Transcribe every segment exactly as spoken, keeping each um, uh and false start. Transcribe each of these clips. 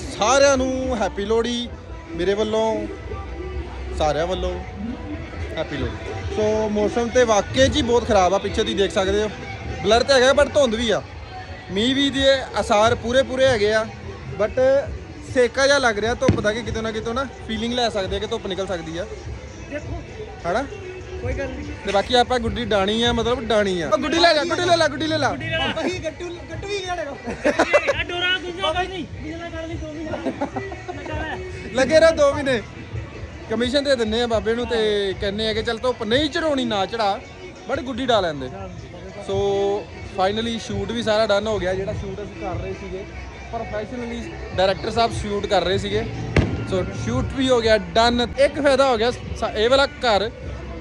ਸਾਰਿਆਂ ਨੂੰ ਹੈਪੀ ਲੋਹੜੀ। ਮੇਰੇ ਵੱਲੋਂ ਸਾਰਿਆਂ ਵੱਲੋਂ ਹੈਪੀ ਲੋਹੜੀ। ਸੋ ਮੌਸਮ ਤੇ ਵਾਕਈ ਜੀ ਬਹੁਤ ਖਰਾਬ ਆ, ਪਿੱਛੇ ਤੁਸੀਂ ਦੇਖ ਸਕਦੇ ਹੋ ਬਲਰ ਤੇ ਹੈਗਾ, ਬਟ ਧੁੰਦ ਵੀ ਆ, ਮੀਂਹ ਵੀ ਦੇ ਅਸਾਰ ਪੂਰੇ ਪੂਰੇ ਹੈਗੇ ਆ, ਬਟ ਸੇਕਾ ਜਿਹਾ ਲੱਗ ਰਿਹਾ ਧੁੱਪ ਦਾ ਕਿ ਕਿਤੇ ਨਾ ਕਿਤੇ ਨਾ ਫੀਲਿੰਗ ਲੈ ਸਕਦੇ ਕਿ ਧੁੱਪ ਨਿਕਲ ਸਕਦੀ ਆ। ਦੇਖੋ ਹੈਨਾ, ਕੋਈ ਗੱਲ ਨਹੀਂ। ਤੇ ਬਾਕੀ ਆਪਾਂ ਗੁੱਡੀ ਡਾਣੀ ਆ, ਮਤਲਬ ਡਾਣੀ ਆ। ਗੁੱਡੀ ਲੈ ਲੈ, ਗੁੱਡੀ ਲੈ ਲੈ, ਗੁੱਡੀ ਲੈ ਲੈ। ਪਾਪਾ ਹੀ ਗੱਟੂ ਗੱਟੂ ਵੀ ਗਿਆ ਦੇਖੋ। ਆ ਡੋਰਾ ਗੁੰਝਾ ਨਹੀਂ ਬਿਜਲਾ ਕਰ ਲਈ ਦੋ ਮਹੀਨੇ ਲੱਗੇ ਰਹਾ, ਦੋ ਮਹੀਨੇ ਕਮਿਸ਼ਨ ਦੇ ਦਿੰਨੇ ਆ ਬਾਬੇ ਨੂੰ। ਤੇ ਕਹਿੰਨੇ ਆ ਕਿ ਚੱਲ ਧੁੱਪ ਨਹੀਂ ਚੜਾਉਣੀ ਨਾ ਚੜਾ, ਬਟ ਗੁੱਡੀ ਡਾ ਲੈਂਦੇ। ਸੋ ਫਾਈਨਲੀ ਸ਼ੂਟ ਵੀ ਸਾਰਾ ਡਨ ਹੋ ਗਿਆ, ਜਿਹੜਾ ਸ਼ੂਟ ਅਸੀਂ ਕਰ ਰਹੇ ਸੀਗੇ ਪ੍ਰੋਫੈਸ਼ਨਲੀ। ਡਾਇਰੈਕਟਰ ਸਾਹਿਬ ਸ਼ੂਟ ਕਰ ਰਹੇ ਸੀਗੇ, ਸੋ ਸ਼ੂਟ ਵੀ ਹੋ ਗਿਆ ਡਨ। ਇੱਕ ਫਾਇਦਾ ਹੋ ਗਿਆ, ਇਹ ਵਾਲਾ ਘਰ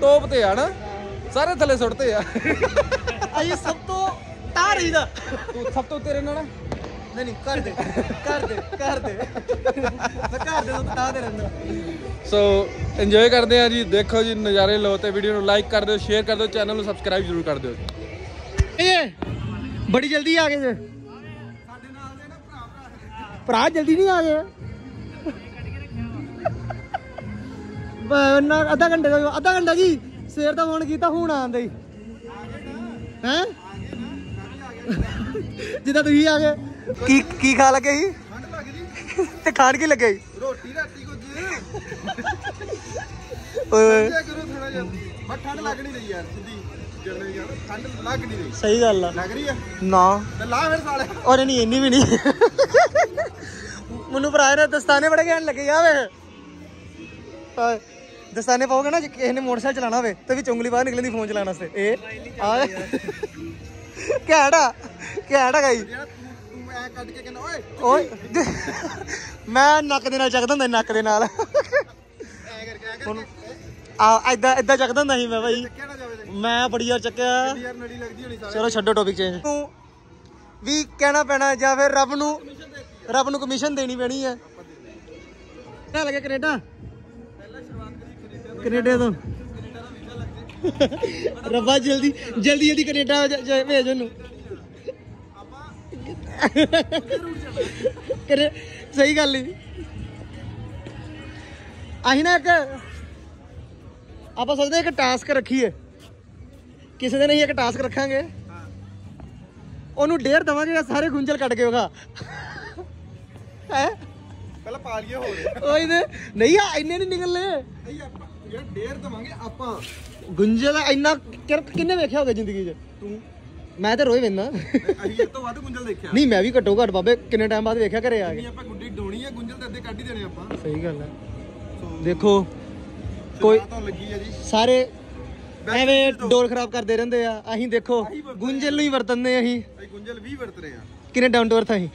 ਟੋਪ ਤੇ ਆ ਨਾ, ਸਾਰੇ ਥੱਲੇ ਸੁੱਟਦੇ ਆ। ਅਸੀਂ ਸਭ ਤੋਂ ਤਾਰੀ ਦਾ ਤੂੰ ਸਭ ਤੋਂ ਤੇਰੇ ਨਾਲ ਨਹੀਂ ਨਹੀਂ ਕਰ ਦੇ ਕਰ ਦੇ ਕਰ ਦੇ ਕਰ ਦੇ ਤੂੰ ਤਾਂ ਦੇ ਰਹਿੰਦਾ। ਸੋ ਇੰਜੋਏ ਕਰਦੇ ਆ ਜੀ, ਦੇਖੋ ਜੀ ਨਜ਼ਾਰੇ ਲਓ ਤੇ ਵੀਡੀਓ ਨੂੰ ਲਾਈਕ ਕਰ ਦਿਓ, ਸ਼ੇਅਰ ਕਰ ਦਿਓ, ਚੈਨਲ ਨੂੰ ਸਬਸਕ੍ਰਾਈਬ ਜ਼ਰੂਰ ਕਰ ਦਿਓ। ਇਹ ਬੜੀ ਜਲਦੀ ਆ ਗਏ ਜੇ ਸਾਡੇ ਨਾਲ ਦੇ ਨਾ ਭਰਾ ਭਰਾ ਭਰਾ ਜਲਦੀ ਨਹੀਂ ਆ ਗਏ। ਅੱਧਾ ਘੰਟੇ ਦਾ ਅੱਧਾ ਘੰਟਾ ਜੀ ਸਵੇਰ ਦਾ ਫੋਨ ਕੀਤਾ, ਹੁਣ ਆਉਂਦੇ ਹੀ ਹੈ ਜਿੱਦਾਂ ਤੁਸੀਂ ਆ ਗਏ। ਕੀ ਕੀ ਖਾ ਲੱਗੇ ਸੀ? ਠੰਡ ਲੱਗ ਗਈ ਤੇ ਖਾਣ ਕੀ ਲੱਗੇ? ਰੋਟੀ ਰਾਤੀ ਕੁਝ ਓਏ ਕਰੋ ਥੋੜਾ ਜਿਹਾ, ਬਸ ਠੰਡ ਲੱਗ ਨਹੀਂ ਰਹੀ ਯਾਰ, ਸਿੱਧੀ ਜਲਦੀ ਯਾਰ ਠੰਡ ਲੱਗ ਨਹੀਂ ਰਹੀ। ਸਹੀ ਗੱਲ ਆ, ਲੱਗ ਰਹੀ ਆ ਨਾ ਤੇ ਲਾ ਫਿਰ ਸਾਲੇ। ਔਰ ਨਹੀਂ ਇੰਨੀ ਵੀ ਨਹੀਂ, ਮੈਨੂੰ ਭਰਾ ਨੇ ਦਸਤਾਨੇ ਬੜੇ ਘੈਂਟ ਲੱਗੇ ਆ। ਵੇ ਦਸਤਾਨੇ ਪਾਓਗੇ ਨਾ, ਜੇ ਕਿਸੇ ਨੇ ਮੋਟਰਸਾਈਕਲ ਚਲਾਉਣਾ ਹੋਵੇ ਤੇ ਵੀ ਚੁੰਗਲੀ ਬਾਹਰ ਨਿਕਲਦੀ ਫੋਨ ਚਲਾਉਣ ਵਾਸਤੇ। ਇਹ ਆ ਘੈੜਾ ਘੈੜਾ ਗਾਈ ਤੂੰ ਐ ਕੱਢ ਕੇ ਕਹਿੰਦਾ ਓਏ ਓਏ, ਮੈਂ ਨੱਕ ਦੇ ਨਾਲ ਚੱਕਦਾ ਹੁੰਦਾ, ਨੱਕ ਦੇ ਨਾਲ ਐ ਕਰਕੇ ਹੁਣ ਆ ਐਦਾਂ ਐਦਾਂ ਚੱਕਦਾ ਹੁੰਦਾ ਸੀ ਮੈਂ ਭਾਈ। ਮੈਂ ਬੜੀ ਵਾਰ ਚੱਕਿਆ ਯਾਰ, ਨੜੀ ਲੱਗਦੀ ਹੋਣੀ। ਚਲੋ ਛੱਡੋ ਟੌਪਿਕ ਚੇਂਜ। ਤੂੰ ਵੀ ਕਹਿਣਾ ਪੈਣਾ ਜਾਂ ਫਿਰ ਰੱਬ ਨੂੰ ਰੱਬ ਨੂੰ ਕਮਿਸ਼ਨ ਦੇਣੀ ਪੈਣੀ ਹੈ। ਕਿਹੜਾ ਲੱਗੇ ਕੈਨੇਡਾ? ਕੈਨੇਡਾ ਤੋਂ ਰੱਬਾ ਜਲਦੀ ਜਲਦੀ ਜਲਦੀ ਕੈਨੇਡਾ ਭੇਜ ਉਹਨੂੰ। ਸਹੀ ਗੱਲ ਹੀ ਅਸੀਂ ਨਾ ਇੱਕ ਆਪਾਂ ਸੋਚਦੇ ਇੱਕ ਟਾਸਕ ਰੱਖੀਏ, ਕਿਸੇ ਦਿਨ ਅਸੀਂ ਇੱਕ ਟਾਸਕ ਰੱਖਾਂਗੇ, ਉਹਨੂੰ ਡੇਰ ਦੇਵਾਂਗੇ ਸਾਰੇ ਗੁੰਝਲ ਕੱਢ ਕੇ ਵਿਖਾ। ਹੈ ਪਹਿਲਾਂ ਪਾ ਲਈਏ ਹੋਰ ਉਹੀ ਤੇ ਨਹੀਂ ਆ, ਇੰਨੇ ਨਹੀਂ ਨਿਕਲਨੇ ਯਾਰ, ਡੇਰ ਦਵਾਂਗੇ ਆਪਾਂ ਗੁੰਝਲ ਇੰਨਾ। ਕਿੰਨੇ ਵੇਖਿਆ ਹੋਗਾ ਜ਼ਿੰਦਗੀ 'ਚ ਤੂੰ? ਮੈਂ ਤਾਂ ਰੋਜ਼ ਵੇਖਦਾ, ਅਸੀਂ ਤੋਂ ਵੱਧ ਗੁੰਝਲ ਦੇਖਿਆ ਨਹੀਂ। ਮੈਂ ਵੀ ਘੱਟੋ ਘੱਟ ਬਾਬੇ ਕਿੰਨੇ ਟਾਈਮ ਬਾਅਦ ਵੇਖਿਆ ਘਰੇ ਆ ਕੇ। ਆਪਾਂ ਗੁੱਡੀ ਡੋਣੀ ਆ, ਗੁੰਝਲ ਤਾਂ ਅੱਧੇ ਕੱਢ ਹੀ ਦੇਣੇ ਆਪਾਂ। ਸਹੀ ਗੱਲ ਹੈ। ਦੇਖੋ ਕੋਈ ਲੱਗੀ ਆ ਜੀ, ਸਾਰੇ ਐਵੇਂ ਡੋਰ ਖਰਾਬ ਕਰਦੇ ਰਹਿੰਦੇ ਆ। ਅਸੀਂ ਦੇਖੋ ਗੁੰਝਲ ਨੂੰ ਹੀ ਵਰਤਦੇ ਆ, ਅਸੀਂ ਗੁੰਝਲ ਵੀ ਵਰਤ ਰਹੇ ਆ। ਕਿੰਨੇ ਡਾਊਨ ਡੋਰ ਥਾਂ ਅਸੀਂ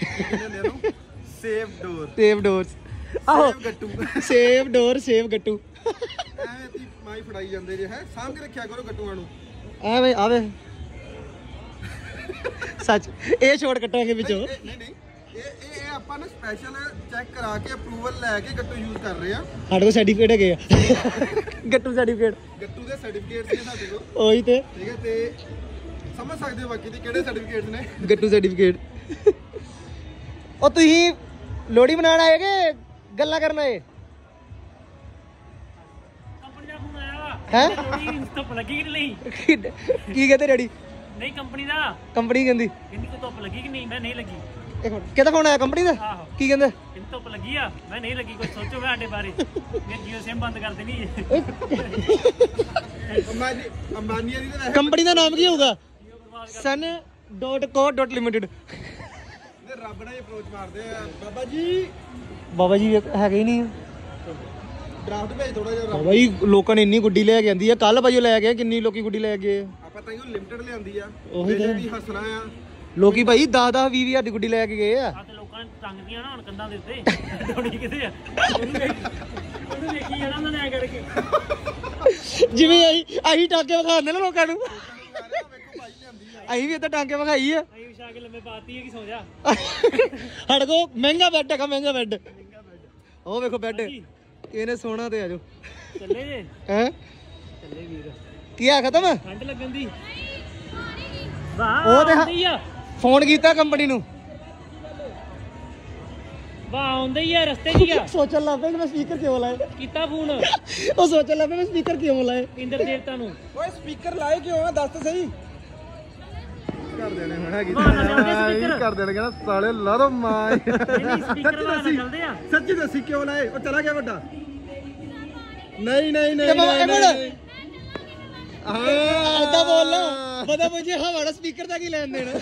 ਸੇਵ ਡੋਰ ਸੇਵ ਡੋਰ ਆਹੋ ਗੱਟੂ ਸੇਵ ਡੋਰ ਸੇਵ ਗੱਟੂ ਐਵੇਂ ਤੀ ਮਾਈ ਫੜਾਈ ਜਾਂਦੇ ਜੇ। ਹੈ ਸਾਂਭ ਕੇ ਰੱਖਿਆ ਕਰੋ ਗੱਟੂਆਂ ਨੂੰ ਐਵੇਂ ਆਵੇ। ਸੱਚ ਇਹ ਛੋਟ ਕੱਟਾਂਗੇ ਵਿੱਚੋਂ। ਨਹੀਂ ਨਹੀਂ ਇਹ ਇਹ ਆਪਾਂ ਨਾ ਸਪੈਸ਼ਲ ਚੈੱਕ ਕਰਾ ਕੇ ਅਪਰੂਵਲ ਲੈ ਕੇ ਗੱਟੂ ਯੂਜ਼ ਕਰ ਰਹੇ ਆ। ਸਾਡੇ ਕੋਲ ਸਰਟੀਫਿਕੇਟ ਹੈਗੇ ਆ ਗੱਟੂ ਸਰਟੀਫਿਕੇਟ, ਗੱਟੂ ਦੇ ਸਰਟੀਫਿਕੇਟ ਨੇ ਸਾਡੇ ਕੋਲ। ਉਹੀ ਤੇ ਠੀਕ ਹੈ, ਤੇ ਸਮਝ ਸਕਦੇ ਹੋ ਬਾਕੀ ਦੇ ਕਿਹੜੇ ਸਰਟੀਫਿਕੇਟ ਨੇ ਗੱਟੂ ਸਰਟੀਫਿਕੇਟ। ਉਹ ਤੁਸੀਂ ਲੋਹੜੀ ਮਨਾਉਣ ਆਏ ਕਿ ਗੱਲਾਂ ਕਰਨ ਆਏ? ਕੰਪਨੀ ਦਾ ਫੋਨ ਆਇਆ ਵਾ ਹੈ, ਲੋਹੜੀ ਧੁੱਪ ਲੱਗੀ ਕਿ ਨਹੀਂ? ਕੀ ਕਹਿੰਦੇ ਡੈਡੀ? ਨਹੀਂ ਕੰਪਨੀ ਦਾ, ਕੰਪਨੀ ਕਹਿੰਦੀ ਕਹਿੰਦੀ ਕਿ ਧੁੱਪ ਲੱਗੀ ਕਿ ਨਹੀਂ? ਮੈਂ ਨਹੀਂ ਲੱਗੀ। ਇੱਕ ਮਿੰਟ, ਕਿਹਦਾ ਫੋਨ ਆਇਆ? ਕੰਪਨੀ ਦਾ। ਕੀ ਕਹਿੰਦੇ? ਕਹਿੰਦੀ ਧੁੱਪ ਲੱਗੀ ਆ, ਮੈਂ ਨਹੀਂ ਲੱਗੀ। ਕੋਈ ਸੋਚੋ ਸਾਡੇ ਬਾਰੇ, ਮੈਂ ਜੀਓ ਸਿਮ ਬੰਦ ਕਰ ਦੇਣੀ। ਅੰਬਾਨੀ ਦੀ ਕੰਪਨੀ ਦਾ ਨਾਮ ਕੀ ਹੋਊਗਾ? Sun dot co dot limited. ਰੱਬ ਨਾਲ ਅਪਰੋਚ ਮਾਰਦੇ ਆ ਬਾਬਾ ਜੀ, ਬਾਬਾ ਜੀ ਹੈਗੇ ਹੀ ਨਹੀਂ। ਡਰਾਫਟ ਭੇਜ ਥੋੜਾ ਜਿਹਾ ਬਾਬਾ ਜੀ। ਲੋਕਾਂ ਨੇ ਇੰਨੀ ਗੁੱਡੀ ਲੈ ਕੇ ਆਂਦੀ ਆ, ਕੱਲ ਭਾਈ ਲੈ ਕੇ ਕਿੰਨੀ ਲੋਕੀ ਗੁੱਡੀ ਲੈ ਕੇ। ਆਪਾਂ ਤਾਂ ਇਹੋ ਲਿਮਟਿਡ ਲਿਆਂਦੀ ਆ, ਉਹੀ ਤੇ ਹੱਸਣਾ ਆ। ਲੋਕੀ ਭਾਈ ਦਸ ਦਸ ਵੀਹ ਵੀਹ ਦੀ ਗੁੱਡੀ ਲੈ ਕੇ ਗਏ ਆ। ਆ ਤੇ ਲੋਕਾਂ ਨੇ ਟੰਗਦੀਆਂ ਨਾ ਹੁਣ ਕੰਧਾਂ ਦੇ ਉੱਤੇ, ਥੋੜੀ ਕਿਤੇ ਆ ਉਹਨੂੰ ਵੇਖੀ ਜਾਣਾ ਉਹਨਾਂ ਨੇ ਐ ਕਰਕੇ, ਜਿਵੇਂ ਆਹੀ ਆਹੀ ਟਾਕੇ ਵਿਖਾਉਂਦੇ ਨੇ ਲੋਕਾਂ ਨੂੰ। ਅਸੀਂ ਵੀ ਇੱਥੇ ਟਾਂਕੇ ਵਿਖਾਈ ਆ, ਅਸੀਂ ਵਿਛਾ ਕੇ ਲੰਮੇ ਪਾਤੀ ਹੈ ਕਿ ਸੌ ਜਾ। ਸਾਡੇ ਕੋਲ ਮਹਿੰਗਾ ਬੈੱਡ ਹੈਗਾ, ਮਹਿੰਗਾ ਬੈੱਡ, ਉਹ ਵੇਖੋ ਬੈੱਡ ਇਹਨੇ ਸੋਹਣਾ। ਤੇ ਆਜੋ ਚੱਲੇ ਜੇ ਹੈ, ਚੱਲੇ ਵੀਰ। ਕੀ ਆ ਖਤਮ? ਠੰਡ ਲੱਗਣ ਦੀ ਵਾਹ। ਉਹ ਤੇ ਫੋਨ ਕੀਤਾ ਕੰਪਨੀ ਨੂੰ, सच्ची दसी क्यों लाए चला गया बड़ा नहीं नहीं नहीं हाँ बोलना पता मुझे हमारा स्पीकर था कि लेन देना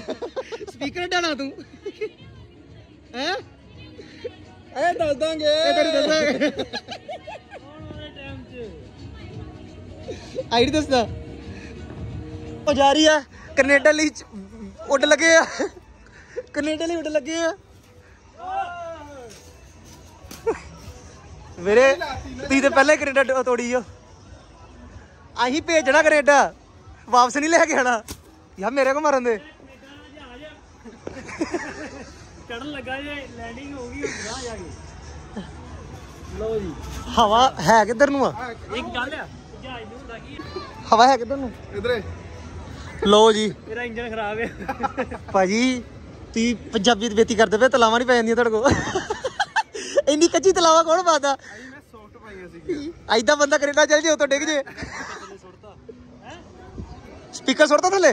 स्पीकर डाला तू हैं ए दस देंगे तेरी दस देंगे आईडी दस ना वो जा रही है कनाडा ली उड़ लगे हैं कनाडा ली उड़ लगे हैं मेरे ती तो पहले कनाडा तोड़ी हो अही भेजना कनेडा वापस नहीं लेके आना यार मेरे को मारन दे चढ़न लगा जे लैंडिंग होगी उधर जाके लो जी हवा है किधर नु एक गल है जहाज नु हुंदा की हवा है किधर नु इधर लो जी मेरा इंजन खराब है भाजी ती पंजाबी दी बेती करदे पे तलावा नहीं पै जंदी तड़को इन्नी कच्ची तलावा कौन पादा भाई मैं सॉफ्ट पाईया सी ऐदा बंदा कनेडा चल जे ओ तो डिग जे स्पीकर छोड़ता थले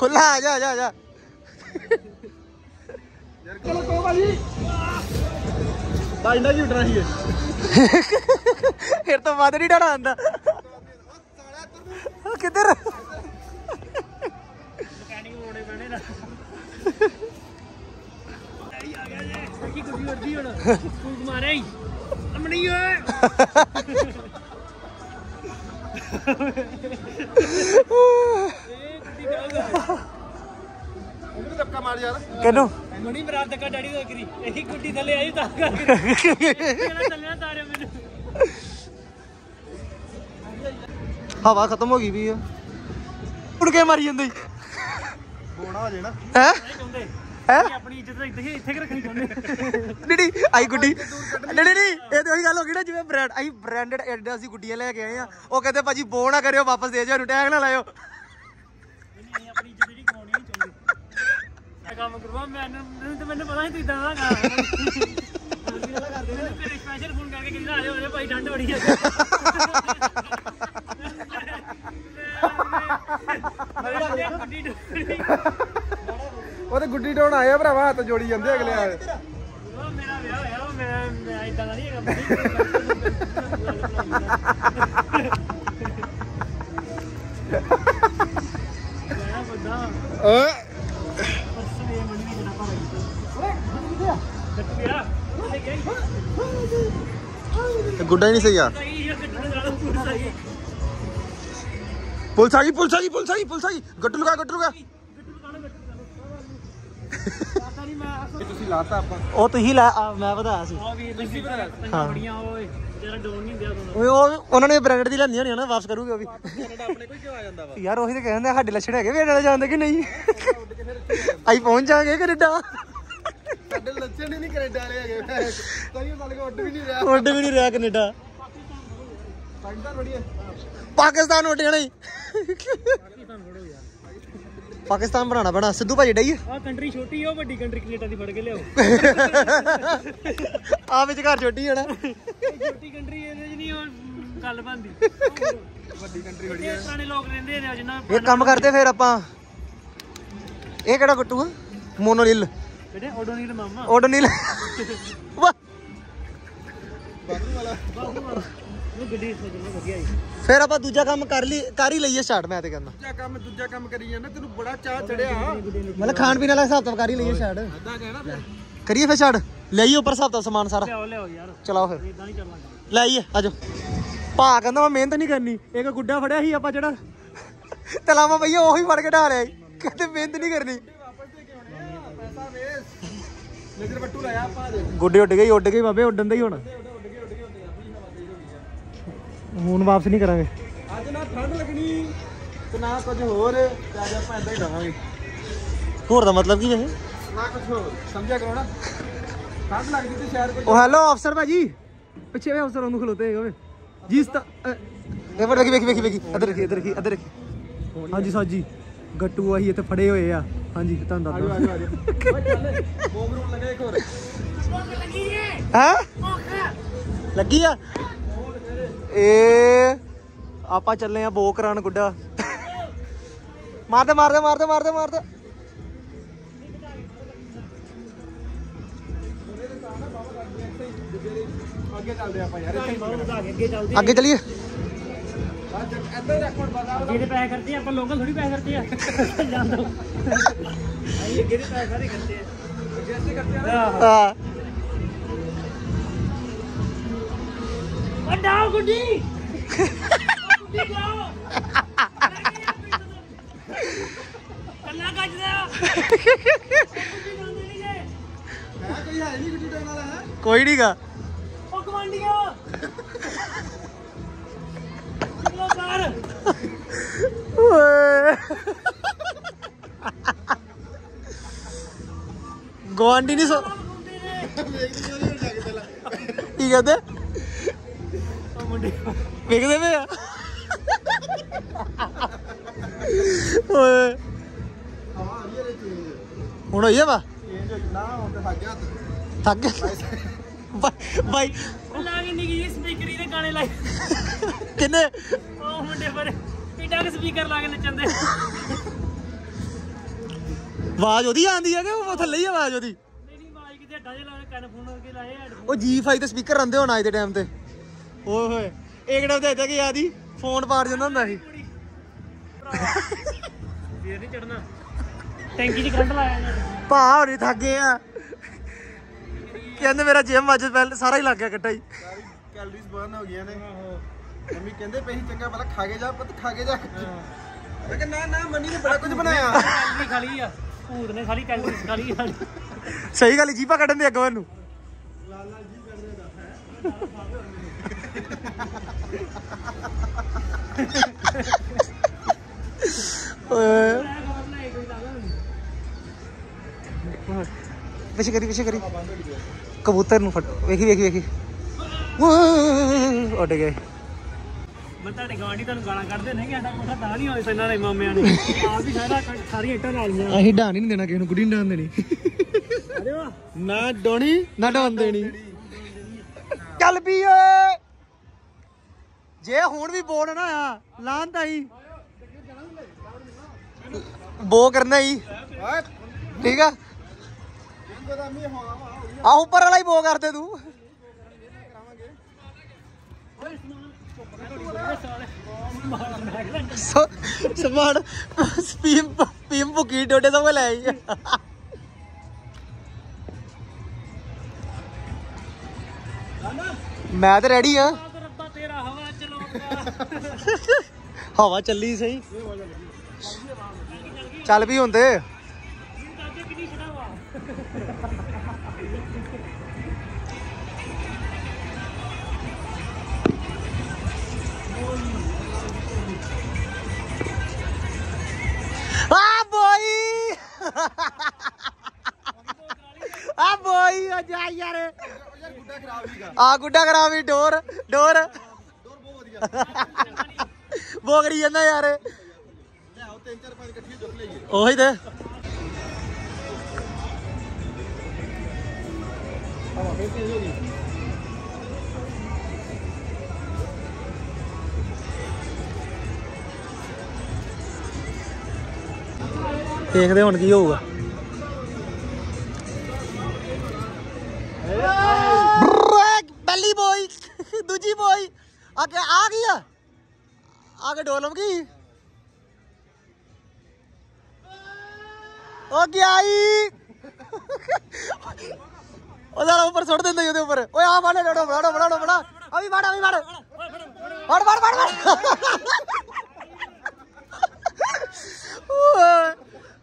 खुला आजा आजा आजा यार चलो को वाली बाइंडा जी उठ रही है फिर तो बाद नहीं डरा आंदा किधर मैकेनिक मोड़े बने ना आई आ गया जे की कुछ वर्दी होना स्कूल मारे अमनी ओए हवा खत्म हो गई भी है उड़के मारी जांदी बोना हो जाए ना हैं हैं अपनी इज्जत इत्थे इत्थे रखनी चाहंदे डी आई गुड्डी डी डी ए तो ही गल हो गई ना जिवें ब्रांड आई ब्रांडेड एडिडास दी गुड्डियां लेके आए हैं ओ कहते भाजी बो ना करियो वापस दे जाओ टैग ना लायो नहीं अपनी इज्जत डी गवाणी नहीं चाहंदे मैं काम करवा मैं नहीं तो मैंने पता ही तू इदा ना कर दे फिर स्पेशल फोन करके कहना आ जाओ भाई ठंड बड़ी है ਉਹਦੇ ਗੁੱਡੀ ਟੋਣ ਆਇਆ ਭਰਾਵਾ ਹੱਥ ਜੋੜੀ ਜਾਂਦੇ ਅਗਲੇ ਆ ਉਹ ਮੇਰਾ ਵਿਆਹ ਹੋਇਆ ਉਹ ਮੈਂ ਮੈਂ ਇਦਾਂ ਦਾ ਨਹੀਂ ਹੈਗਾ ਬੰਦਾ ਓਏ ਅਸਲੀ ਮਣੀ ਨਹੀਂ ਜਨਾਬ ਓਏ ਕੱਟ ਗਿਆ ਓਏ ਗਈ ਗੁੱਡਾ ਹੀ ਨਹੀਂ ਸਹੀ ਯਾਰ ਪੁਲਿਸ ਆ ਗਈ ਪੁਲਿਸ ਆ ਗਈ ਪੁਲਿਸ ਆ ਗਈ ਪੁਲਿਸ ਆ ਗਈ ਗੱਟੂ ਲਗਾ ਗੱਟੂ ਲਗਾ पाकिस्तान उठ जाना पाकिस्तान बनाना बना सिद्धू भाजी डई आ कंट्री छोटी है बड़ी कंट्री कनेडा दी फड़ के ले आओ आ विच घर छोटी है ना छोटी कंट्री एने च नहीं और गल बनदी बड़ी कंट्री बड़ी है सारे लोग रहंदे ने जिन्ना ये काम करदे फिर अपन ये केड़ा गुट्टू है मोनोलिल बेटे ओडोनिल मामा ओडोनिल बागू वाला बागू वाला ਉਹ ਗੱਡੀ ਸਜਣਾ ਵਧੀਆ ਜੀ ਫਿਰ ਆਪਾਂ ਦੂਜਾ ਕੰਮ ਕਰ ਲਈ ਕਰ ਹੀ ਲਈਏ ਸਟਾਰਟ ਮੈਂ ਤੇ ਕਹਿੰਦਾ ਦੂਜਾ ਕੰਮ ਦੂਜਾ ਕੰਮ ਕਰੀ ਜਾਂਦਾ ਤੈਨੂੰ ਬੜਾ ਚਾਹ ਚੜਿਆ ਮਤਲਬ ਖਾਣ ਪੀਣ ਵਾਲਾ ਹਿਸਾਬ ਤਾਂ ਕਰ ਹੀ ਲਈਏ ਸਟਾਰਟ ਅੱਧਾ ਕਹਿਣਾ ਫਿਰ ਕਰੀਏ ਫਿਰ ਸਟਾਰਟ ਲੈ ਆਈਏ ਉੱਪਰ ਹਿਸਾਬ ਦਾ ਸਮਾਨ ਸਾਰਾ ਲਿਆਓ ਲਿਆਓ ਯਾਰ ਚਲਾਓ ਫਿਰ ਇਦਾਂ ਨਹੀਂ ਚੱਲਣਾ ਲੈ ਆਈਏ ਆਜੋ ਭਾ ਕਹਿੰਦਾ ਮੈਂ ਮਿਹਨਤ ਨਹੀਂ ਕਰਨੀ ਇੱਕ ਗੁੱਡਾ ਫੜਿਆ ਸੀ ਆਪਾਂ ਜਿਹੜਾ ਤਲਾਵਾ ਭਈਆ ਉਹੀ ਫੜ ਕੇ ਢਾ ਰਿਹਾ ਕਹਿੰਦੇ ਮਿਹਨਤ ਨਹੀਂ ਕਰਨੀ ਵਾਪਸ ਦੇ ਕੇ ਆਉਣੇ ਆ ਪੈਸਾ ਵੇਸ ਨਜ਼ਰ ਬੱਟੂ ਲਾਇਆ ਆਪਾਂ ਗੁੱਡੇ ਉੱਡ ਗਈ ਉੱਡ ਗਈ ਬਾਬੇ ਉੱਡਣ ਦਾ ਹੀ ਹੋਣਾ ਹੁਣ ਵਾਪਸ ਨਹੀਂ ਕਰਾਂਗੇ ਅੱਜ ਨਾ ਠੰਡ ਲੱਗਣੀ ਤੇ ਨਾ ਕੁਝ ਹੋਰ ਜਿਆਦਾ ਆਪਾਂ ਇਦਾਂ ਹੀ ਰਹਾਂਗੇ ਹੋਰ ਦਾ ਮਤਲਬ ਕੀ ਹੈ ਨਾ ਕੁਝ ਹੋਰ ਸਮਝਿਆ ਕਰੋ ਨਾ ਠੰਡ ਲੱਗਦੀ ਤੇ ਸ਼ਹਿਰ ਕੋ ਉਹ ਹੈਲੋ ਅਫਸਰ ਭਾਜੀ ਪਿੱਛੇ ਵੇ ਅਫਸਰ ਉਹਨੂੰ ਖਲੋਤੇ ਹੈਗੇ ਵੇ ਜੀ ਦੇਵੜ ਦੇਖੀ ਵੇਖੀ ਵੇਖੀ ਇੱਧਰ ਦੇਖੀ ਇੱਧਰ ਦੇਖੀ ਇੱਧਰ ਦੇਖੀ ਹਾਂਜੀ ਸਾਜੀ ਗੱਟੂ ਆਹੀ ਇੱਥੇ ਫੜੇ ਹੋਏ ਆ ਹਾਂਜੀ ਤੁਹਾਨੂੰ ਦੱਸਦਾ ਆ ਜਾ ਆ ਜਾ ਓਏ ਚੱਲ ਬੋਮ ਰੋਣ ਲੱਗਾ ਇੱਕ ਹੋਰ हैं लगी है ए आपा चलने बो करान गुड्डा मारते मारते मारते मारते मारते आगे चलिए करते हैं लोकल थोड़ी करते हैं कोई नहीं का गुआंडी नहीं सो की कहते देखते पे हूं होइए वा थक गया भाई किन्ने आवाज ओदी आंदी है कि थल्ले ही आवाज ओदी ओ जी फाइव ते स्पीकर रंदे होना अज दे टाइम ते ओए होए एक टाइम ते कि याद ही फोन पार जंदा हुंदा सी फेर नहीं चढ़ना टैंकी च करंट लाया भा होरी थक गए आ कहने मेरा जिम अज पहले सारा ही लग गया कट्टा ही कैलोरीज बर्न हो गई ने मम्मी कहंदे पे ही चंगा भला खा के जा पुत खा के जा मैं कह ना ना मम्मी ने बड़ा कुछ बनाया कैलोरी खा ली आ भूत ने सारी कैलोरीज खा ली सही गल जीपा कटन दे अगवा नु लाल लाल जी कर देगा पीछे करी पीछे करी कबूतर नु फट वेखी वेखी वेखी उड़ गए मैं ताडे गांडी तानु गाना कढदे ने कि आटा मोटा ता नहीं होए सना रे मामे ने आप ही सारा सारी इटा डाल दिया अही डाण नहीं देना किनु गुडी डाण देनी अरे वाह ना डोणी ना डाण देनी चल भी ओए जे हुन भी बोल ना लान ताई बो करना ही ठीक है ऊपर वाला ही बो करते तू समान पीम भुकी डोडे सब ले आई मैं तो रेडी हाँ हवा चली सही चल भी होंदे आ गुड्डा खराब ही डोर डोर बो करी जाना यार ओ ही दे देखते हुण की होगा दूजी बोई आगे आ गई आगे डोलम की ओ गया ऊपर छोड़ देंगे ओदे ऊपर ओए आ वाले डोडो बड़ा बड़ा बड़ा अभी बड़ा अभी बड़ा बड़ बड़ बड़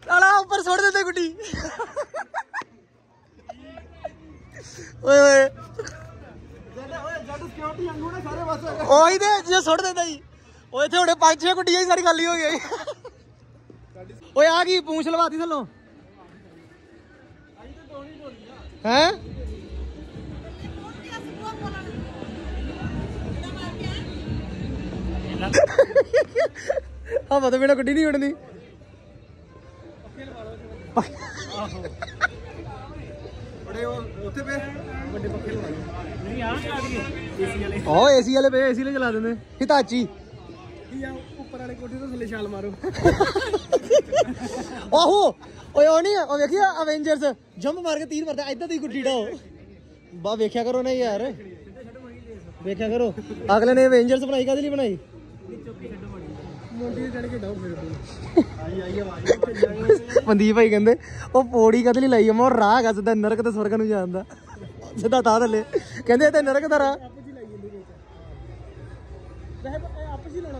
बड़ा ऊपर छोड़ देते गुड्डी ओए ओए ओही दे जे छोड़ देता ही ओए थे होड़े पांच छह गुड्डियां ही सारी खाली हो गई ओए आ गई पूंछ लवाती थल्लों हैं हम तो बिना गुड्डी नहीं उड़नी ਉੱਥੇ ਪਏ ਵੱਡੇ ਪੱਖੇ ਲਾਏ ਨਹੀਂ ਆਹ ਚਲਾ ਦਈਏ ਏਸੀ ਵਾਲੇ ਉਹ ਏਸੀ ਵਾਲੇ ਪਏ ਏਸੀ ਵਾਲੇ ਚਲਾ ਦਿੰਦੇ ਹਿਤਾਚੀ ਕੀ ਆ ਉੱਪਰ ਵਾਲੇ ਕੋਠੇ ਤੋਂ ਥੱਲੇ ਛਾਲ ਮਾਰੋ ਆਹੋ ਓਏ ਉਹ ਨਹੀਂ ਉਹ ਵੇਖੀ ਅਵੇਂਜਰਸ ਜੰਪ ਮਾਰ ਕੇ ਤੀਰ ਵਰਦਾ ਇਦਾਂ ਦੀ ਗੁੱਡੀ ਡਾਓ ਬਾ ਵੇਖਿਆ ਕਰੋ ਨਾ ਯਾਰ ਵੇਖਿਆ ਕਰੋ ਅਗਲੇ ਨੇ ਅਵੇਂਜਰਸ ਬਣਾਈ ਕਾਦੇ ਲਈ ਬਣਾਈ ਚੁੱਕੀ ਛੱਡੋ ਬਣੀ ਮੋਂਡੀ ਤੇ ਚੜ ਕੇ ਡਾਓ ਫਿਰ ਆਈ ਆਈ ਆਵਾਜ਼ ਮਨਦੀਪ ਭਾਈ ਕਹਿੰਦੇ ਉਹ ਪੌੜੀ ਕਦੇ ਲਈ ਲਾਈ ਅਮਾ ਰਾਹ ਹੈਗਾ ਸਿੱਧਾ ਨਰਕ ਤੇ ਸਵਰਗ ਨੂੰ ਜਾਂਦਾ ਸਿੱਧਾ ਤਾਂ ਥੱਲੇ ਕਹਿੰਦੇ ਇਹ ਤੇ ਨਰਕ ਦਾ ਰਾਹ ਆਪ ਜੀ ਲਾਈ ਜਾਂਦੇ ਵਿੱਚ ਵੈਸੇ ਆਪ ਜੀ ਲਾਉਣਾ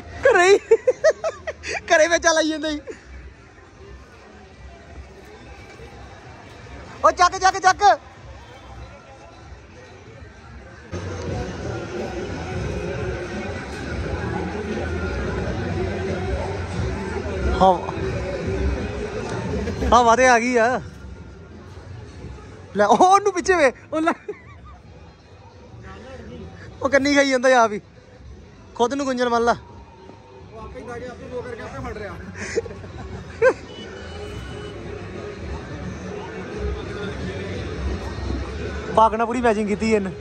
घरे घरे में चल आई जाते ओ चक चक चक हवा तो आ गई है लै ओनू पिछे वे कन्नी खाई जाता आप ही खुद नू गुंजन मान ला भागना पूरी मैचिंग की इन